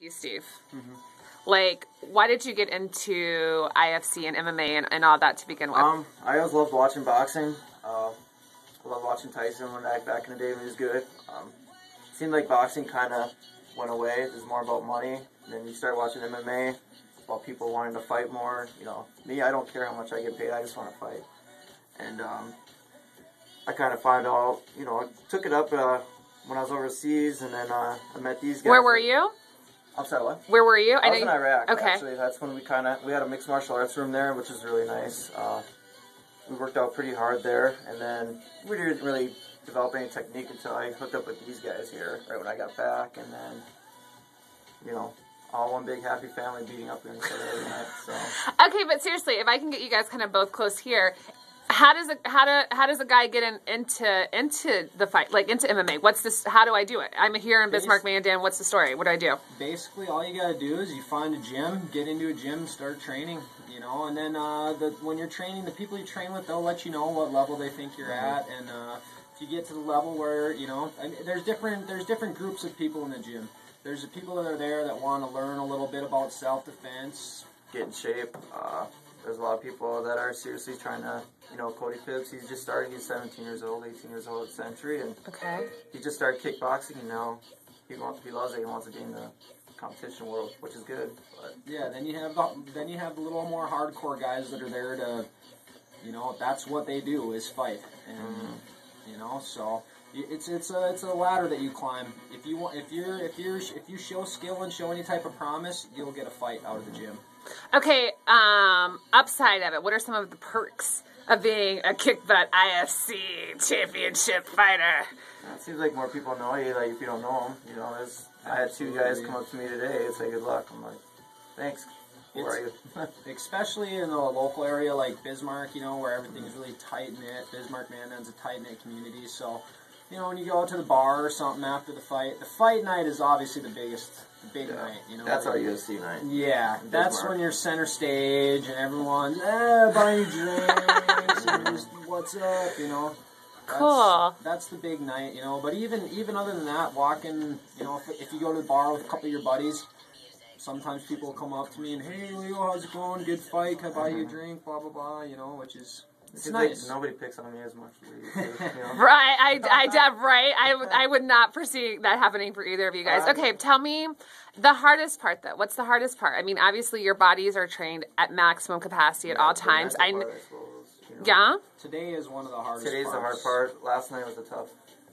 You, Steve. Mm-hmm. Like, why did you get into IFC and MMA and all that to begin with? I always loved watching boxing. I loved watching Tyson when back in the day when he was good. It seemed like boxing kind of went away. It was more about money. And then you start watching MMA, about people wanting to fight more. You know, me, I don't care how much I get paid. I just want to fight. And I kind of found out, you know, I took it up when I was overseas, and then I met these guys. Where were you? I'm sorry, what? Where were you? I was in Iraq, okay. Actually. That's when we had a mixed martial arts room there, which is really nice. We worked out pretty hard there, and then we didn't really develop any technique until I hooked up with these guys here, right when I got back, and then, you know, all one big happy family beating up each other every night, so. Okay, but seriously, if I can get you guys kind of both close here, how does a guy get into the fight, like into MMA? What's this? How do I do it? I'm here in Bismarck, Mandan. What's the story? What do I do? Basically, all you gotta do is you find a gym, get into a gym, start training. You know, and then when you're training, the people you train with, they'll let you know what level they think you're at, and if you get to the level where you know, and there's different groups of people in the gym. There's the people that are there that want to learn a little bit about self-defense, get in shape. There's a lot of people that are seriously trying to, you know, Cody Phillips, he's just started, he's 17 years old, 18 years old at Century, and okay. He just started kickboxing, and now he loves it, he wants to be in the competition world, which is good. But. Yeah, then you have the little more hardcore guys that are there to, you know, that's what they do is fight, and you know, so it's a ladder that you climb. If you want, if you show skill and show any type of promise, you'll get a fight out of the gym. Okay, upside of it, what are some of the perks of being a kick-butt IFC championship fighter? It seems like more people know you, like, if you don't know them, you know, I had two guys come up to me today and say good luck. I'm like, thanks, who are you? Especially in a local area like Bismarck, you know, where everything's really tight-knit. Bismarck, Mandan's a tight-knit community, so, you know, when you go out to the bar or something after the fight night is obviously the biggest night, you know. That's our UFC night. Yeah, that's when you're center stage and everyone's, buying drinks and just, what's up, you know. Cool. That's the big night, you know. But even other than that, walking, you know, if you go to the bar with a couple of your buddies, sometimes people will come up to me and, hey, Leo, how's it going? Good fight. Can I buy you a drink? Blah, blah, blah, you know, which is... It's nice. Like, nobody picks on me as much as you, you know? Right, I would not foresee that happening for either of you guys. Okay, tell me the hardest part, though. What's the hardest part? I mean, obviously, your bodies are trained at maximum capacity at all times. Yeah? Today is one of the hardest parts. Today's the hard part. Last night was the tough.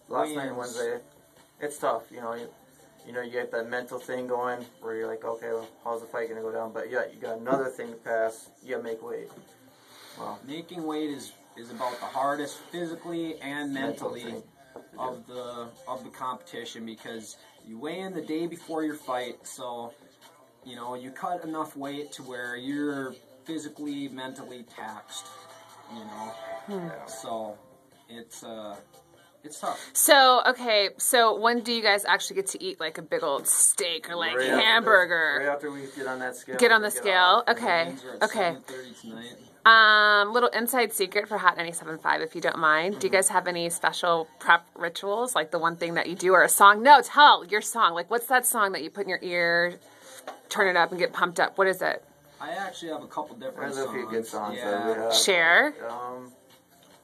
Last night and Wednesday, it's tough, you know. You get that mental thing going where you're like, okay, well, how's the fight going to go down? But, yeah, you got another thing to pass. You got to make weight. Wow. Making weight is about the hardest physically and mentally of the competition, because you weigh in the day before your fight, so you know you cut enough weight to where you're physically, mentally taxed. You know, so it's tough. So okay, so when do you guys actually get to eat like a big old steak or like a hamburger? Right after we get on that scale. Get on the scale. Okay. Okay. 7:30 tonight. Little inside secret for Hot 97.5, if you don't mind. Do you guys have any special prep rituals? Like the one thing that you do or a song? No, tell your song. Like, what's that song that you put in your ear, turn it up and get pumped up? What is it? I actually have a couple different songs. There's a few good songs. Yeah. That we have. Share.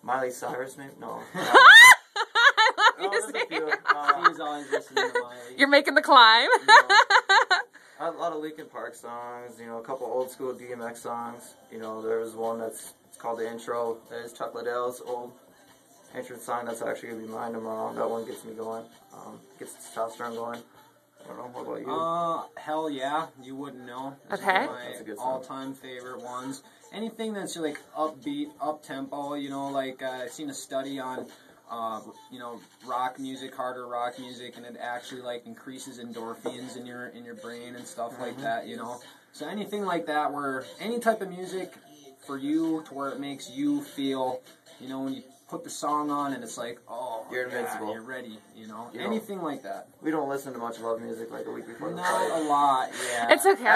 Miley Cyrus, maybe? No. I love you. He's always listening to Miley. You're making the climb. No. A lot of Linkin Park songs, you know, a couple old school DMX songs. You know, there was one it's called The Intro. That is Chuck Liddell's old entrance song. That's actually going to be mine tomorrow. That one gets me going. Gets the testosterone going. I don't know. What about you? Hell yeah. You wouldn't know. Okay. That's a good song. All-time favorite ones. Anything that's like upbeat, up-tempo, you know, like I've seen a study on... you know, rock music, harder rock music, and it actually like increases endorphins in your brain and stuff like that, you know. So anything like that, where any type of music for you to where it makes you feel, you know, when you put the song on and it's like, oh, you're invincible. Yeah, you're ready, you know? You anything like that. We don't listen to much love music like a week before the fight. Not a lot, yeah. It's okay.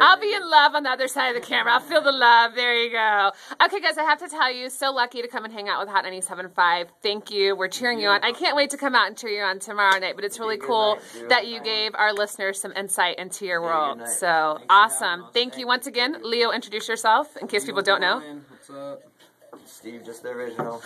I'll be in love on the other side of the camera. I'll feel the love. There you go. Okay, guys, I have to tell you, so lucky to come and hang out with Hot 97.5. Thank you. We're cheering you on. I can't wait to come out and cheer you on tomorrow night, but it's really cool that you gave our listeners some insight into your world. So thanks awesome. Thank you once again. Leo, introduce yourself in case people don't know. What's up? Steve, just the original.